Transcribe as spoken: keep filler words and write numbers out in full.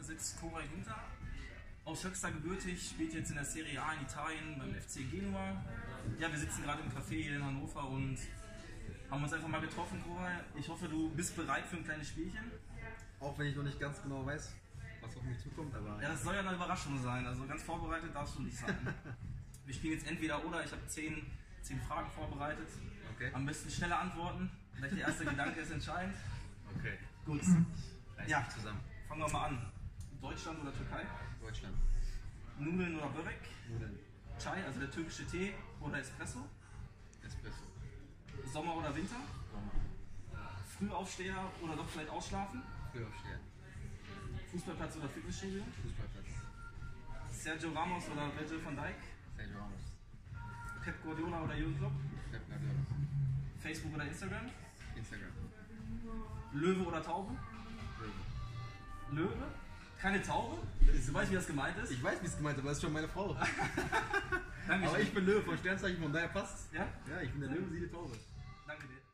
besitzt Koray Günter. Aus Höxter gebürtig, spielt jetzt in der Serie A in Italien beim F C Genua. Ja, wir sitzen gerade im Café hier in Hannover und haben uns einfach mal getroffen, Koray. Ich hoffe, du bist bereit für ein kleines Spielchen. Auch wenn ich noch nicht ganz genau weiß, was auf mich zukommt, aber... Ja, das soll ja eine Überraschung sein, also ganz vorbereitet darfst du nicht sein. Wir spielen jetzt entweder oder, ich habe zehn, zehn Fragen vorbereitet. Okay. Am besten schnelle antworten, vielleicht der erste Gedanke ist entscheidend. Okay. Gut. Ja, zusammen. Fangen wir mal an. Deutschland oder Türkei? Deutschland. Nudeln oder Börek? Nudeln. Chai, also der türkische Tee, oder Espresso? Espresso. Sommer oder Winter? Sommer. Frühaufsteher oder doch vielleicht ausschlafen? Frühaufsteher. Fußballplatz oder Fitnessstudio? Fußballplatz. Sergio Ramos oder Virgil van Dijk? Sergio Ramos. Pep Guardiola oder Jürgen Klopp? Pep Guardiola. Facebook oder Instagram? Instagram. Löwe oder Taube? Löwe. Löwe? Keine Taube? Du weißt, wie das gemeint ist? Ich weiß, wie es gemeint ist, aber das ist schon meine Frau. Danke. Aber ich bin Löwe, von Sternzeichen, von daher passt es. Ja? Ja, ich bin der Löwe, sie die Taube. Danke dir.